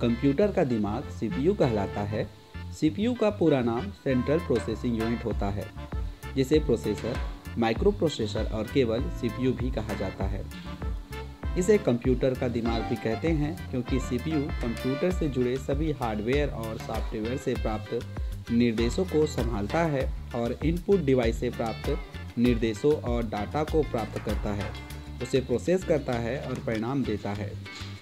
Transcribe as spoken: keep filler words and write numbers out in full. Computer का दिमाग CPU कहलाता है। सीपीयू का पूरा नाम सेंट्रल प्रोसेसिंग यूनिट होता है, जिसे प्रोसेसर, माइक्रो प्रोसेसर और केवल सीपीयू भी कहा जाता है। इसे कंप्यूटर का दिमाग भी कहते हैं क्योंकि सीपीयू कंप्यूटर से जुड़े सभी हार्डवेयर और सॉफ्टवेयर से प्राप्त निर्देशों को संभालता है और इनपुट डिवाइस से प्राप्त निर्देशों और डाटा को प्राप्त करता है, उसे प्रोसेस करता है और परिणाम देता है।